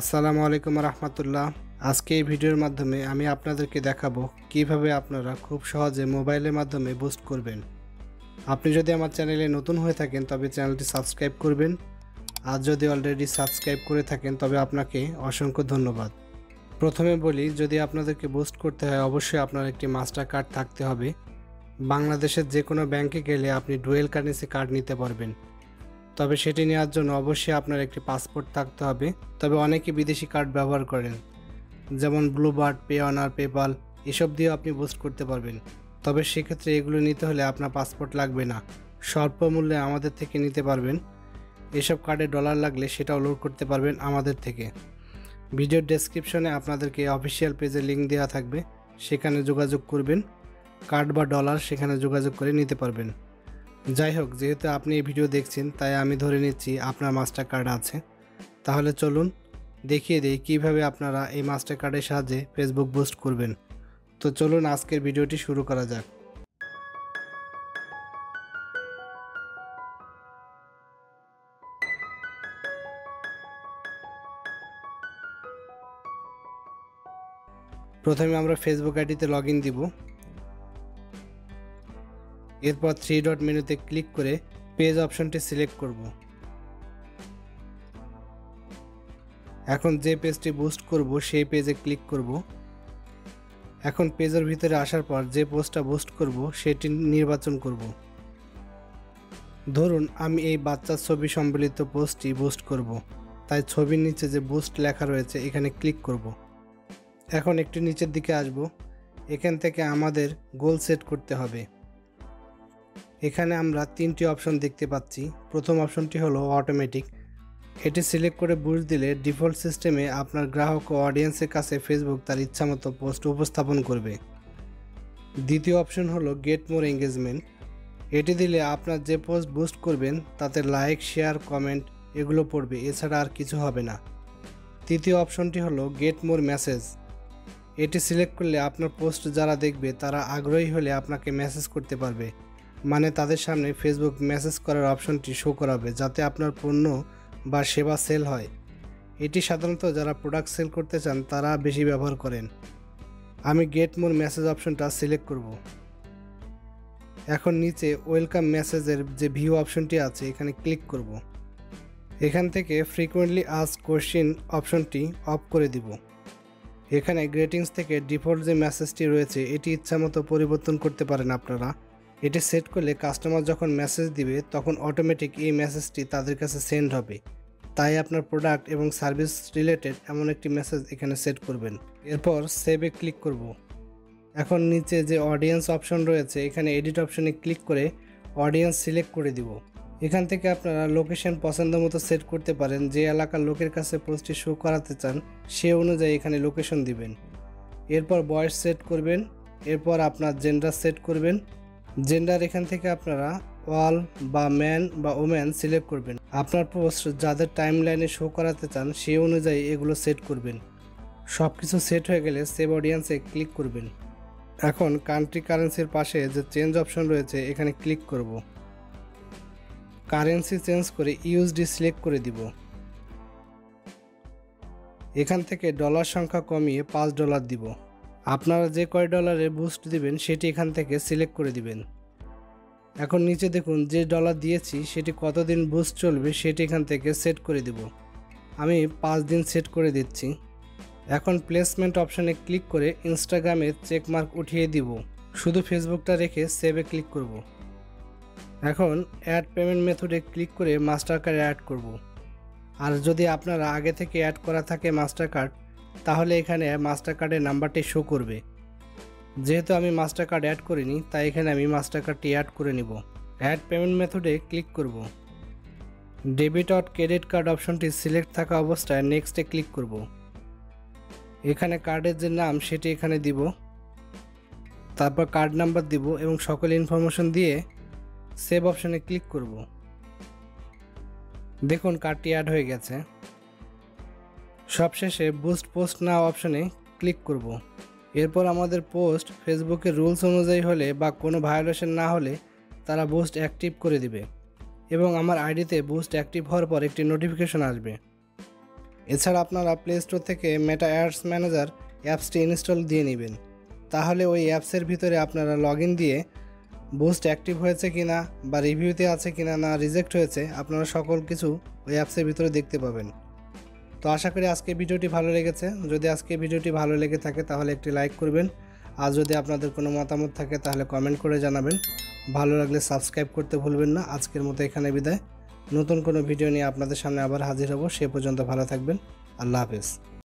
আসসালামু আলাইকুম রাহমাতুল্লাহ। আজকে এই ভিডিওর মাধ্যমে আমি আপনাদেরকে দেখাবো কিভাবে আপনারা খুব সহজে মোবাইলের মাধ্যমে বুস্ট করবেন। আপনি যদি আমার চ্যানেলে নতুন হয়ে থাকেন তবে চ্যানেলটি সাবস্ক্রাইব করবেন, আর যদি অলরেডি সাবস্ক্রাইব করে থাকেন তবে আপনাকে অসংখ্য ধন্যবাদ। প্রথমে বলি, যদি আপনাদেরকে বুস্ট করতে হয় অবশ্যই আপনার একটি মাস্টার কার্ড থাকতে হবে। বাংলাদেশের যে কোনো ব্যাংকে গেলে আপনি ডুয়েল কারেন্সি কার্ড নিতে পারবেন, তবে সেটি নেওয়ার জন্য অবশ্যই আপনার একটি পাসপোর্ট থাকতে হবে। তবে অনেকে বিদেশি কার্ড ব্যবহার করেন, যেমন ব্লুবার্ড, পেঅনার, পেপাল এসব দিয়েও আপনি বুস্ট করতে পারবেন। তবে সেক্ষেত্রে এগুলো নিতে হলে আপনার পাসপোর্ট লাগবে না, স্বল্প মূল্যে আমাদের থেকে নিতে পারবেন। এসব কার্ডে ডলার লাগলে সেটাও লোড করতে পারবেন আমাদের থেকে। ভিডিও ডেসক্রিপশনে আপনাদেরকে অফিসিয়াল পেজের লিঙ্ক দেওয়া থাকবে, সেখানে যোগাযোগ করবেন। কার্ড বা ডলার সেখানে যোগাযোগ করে নিতে পারবেন। যাই হোক, যেহেতু আপনি এই ভিডিও দেখছেন তাই আমি ধরে নিচ্ছি আপনার মাস্টার কার্ড আছে। তাহলে চলুন দেখিয়ে দেই কীভাবে আপনারা এই মাস্টার কার্ডের সাহায্যে ফেসবুক বুস্ট করবেন। তো চলুন আজকের ভিডিওটি শুরু করা যাক। প্রথমে আমরা ফেসবুক আইডিতে লগ ইন দিব। এরপর থ্রি ডট মেনুতে ক্লিক করে পেজ অপশনটি সিলেক্ট করব। এখন যে পেজটি বুস্ট করব সেই পেজে ক্লিক করব। এখন পেজের ভিতরে আসার পর যে পোস্টটা বুস্ট করব সেটি নির্বাচন করব। ধরুন আমি এই বাচ্চার ছবি সম্বলিত পোস্টটি বুস্ট করব, তাই ছবির নিচে যে বুস্ট লেখা রয়েছে এখানে ক্লিক করব। এখন একটু নিচের দিকে আসব, এখান থেকে আমাদের গোল সেট করতে হবে। এখানে আমরা তিনটি অপশন দেখতে পাচ্ছি। প্রথম অপশনটি হলো অটোমেটিক, এটি সিলেক্ট করে বুস্ট দিলে ডিফল্ট সিস্টেমে আপনার গ্রাহক ও অডিয়েন্সের কাছে ফেসবুক তার ইচ্ছামতো পোস্ট উপস্থাপন করবে। দ্বিতীয় অপশন হলো গেট মোর এঙ্গেজমেন্ট, এটি দিলে আপনার যে পোস্ট বুস্ট করবেন তাতে লাইক, শেয়ার, কমেন্ট এগুলো পড়বে, এছাড়া আর কিছু হবে না। তৃতীয় অপশনটি হলো গেট মোর মেসেজ, এটি সিলেক্ট করলে আপনার পোস্ট যারা দেখবে তারা আগ্রহী হলে আপনাকে মেসেজ করতে পারবে, মানে তাদের সামনে ফেসবুক মেসেজ করার অপশনটি শো করাবে যাতে আপনার পণ্য বা সেবা সেল হয়। এটি সাধারণত যারা প্রোডাক্ট সেল করতে চান তারা বেশি ব্যবহার করেন। আমি গেট মোর মেসেজ অপশনটা সিলেক্ট করব। এখন নিচে ওয়েলকাম মেসেজের যে ভিউ অপশনটি আছে এখানে ক্লিক করব। এখান থেকে ফ্রিকোয়েন্টলি আস্ক কোয়েশ্চেন অপশনটি অফ করে দিব। এখানে গ্রেটিংস থেকে ডিফল্ট যে মেসেজটি রয়েছে এটি ইচ্ছামতো পরিবর্তন করতে পারেন আপনারা। এটি সেট করলে কাস্টমার যখন মেসেজ দিবে তখন অটোমেটিক এই মেসেজটি তাদের কাছে সেন্ড হবে, তাই আপনার প্রোডাক্ট এবং সার্ভিস রিলেটেড এমন একটি মেসেজ এখানে সেট করবেন। এরপর সেভে ক্লিক করব। এখন নিচে যে অডিয়েন্স অপশন রয়েছে এখানে এডিট অপশনে ক্লিক করে অডিয়েন্স সিলেক্ট করে দিব। এখান থেকে আপনারা লোকেশন পছন্দ মতো সেট করতে পারেন, যে এলাকার লোকের কাছে পোস্টটি শো করাতে চান সে অনুযায়ী এখানে লোকেশন দিবেন। এরপর বয়স সেট করবেন, এরপর আপনার জেন্ডার সেট করবেন। জেন্ডার এখান থেকে আপনারা অল বা ম্যান বা ওম্যান সিলেক্ট করবেন। আপনার পোস্ট যাদের টাইম লাইনে শো করাতে চান সেই অনুযায়ী এগুলো সেট করবেন। সব কিছু সেট হয়ে গেলে সেভ অডিয়েন্সে ক্লিক করবেন। এখন কান্ট্রি কারেন্সির পাশে যে চেঞ্জ অপশন রয়েছে এখানে ক্লিক করব। কারেন্সি চেঞ্জ করে ইউএসডি সিলেক্ট করে দিব। এখান থেকে ডলার সংখ্যা কমিয়ে $5 দিব। আপনারা যে কয় ডলারে বুস্ট দিবেন সেটি এখান থেকে সিলেক্ট করে দিবেন। এখন নিচে দেখুন যে ডলার দিয়েছি সেটি কতদিন বুস্ট চলবে সেটি এখান থেকে সেট করে দিব। আমি 5 দিন সেট করে দিচ্ছি। এখন প্লেসমেন্ট অপশানে ক্লিক করে ইনস্টাগ্রামে চেকমার্ক উঠিয়ে দিব, শুধু ফেসবুকটা রেখে সেভে ক্লিক করব। এখন অ্যাড পেমেন্ট মেথডে ক্লিক করে মাস্টার কার্ড অ্যাড করব। আর যদি আপনারা আগে থেকে অ্যাড করা থাকে মাস্টার কার্ড তাহলে এখানে মাস্টার কার্ডের নাম্বারটি শো করবে। যেহেতু আমি মাস্টার কার্ড অ্যাড করিনি তাই এখানে আমি মাস্টার কার্ডটি অ্যাড করে নিব। অ্যাড পেমেন্ট মেথডে ক্লিক করব। ডেবিট অর ক্রেডিট কার্ড অপশনটি সিলেক্ট থাকা অবস্থায় নেক্সটে ক্লিক করব। এখানে কার্ডের যে নাম সেটি এখানে দিব, তারপর কার্ড নাম্বার দিব এবং সকল ইনফরমেশন দিয়ে সেভ অপশনে ক্লিক করব। দেখুন কার্ডটি অ্যাড হয়ে গেছে। সবশেষে বুস্ট পোস্ট নাও অপশনে ক্লিক করব। এরপর আমাদের পোস্ট ফেসবুকের রুলস অনুযায়ী হলে বা কোনো ভায়োলেশন না হলে তারা বুস্ট অ্যাক্টিভ করে দিবে, এবং আমার আইডিতে বুস্ট অ্যাক্টিভ হওয়ার পর একটি নোটিফিকেশন আসবে। এছাড়া আপনারা প্লে স্টোর থেকে মেটা অ্যাডস ম্যানেজার অ্যাপসটি ইনস্টল দিয়ে নেবেন। তাহলে ওই অ্যাপসের ভিতরে আপনারা লগইন দিয়ে বুস্ট অ্যাক্টিভ হয়েছে কিনা বা রিভিউতে আছে কিনা না রিজেক্ট হয়েছে আপনারা সকল কিছু ওই অ্যাপসের ভিতরে দেখতে পাবেন। তো আশা করি আজকে ভিডিওটি ভালো লেগেছে। যদি আজকে ভিডিওটি ভালো লেগে থাকে তাহলে একটি লাইক করবেন, আর যদি আপনাদের কোনো মতামত থাকে তাহলে কমেন্ট করে জানাবেন। ভালো লাগলে সাবস্ক্রাইব করতে ভুলবেন না। আজকের মতো এখানে বিদায়। নতুন কোনো ভিডিও নিয়ে আপনাদের সামনে আবার হাজির হব। সে পর্যন্ত ভালো থাকবেন। আল্লাহ হাফেজ।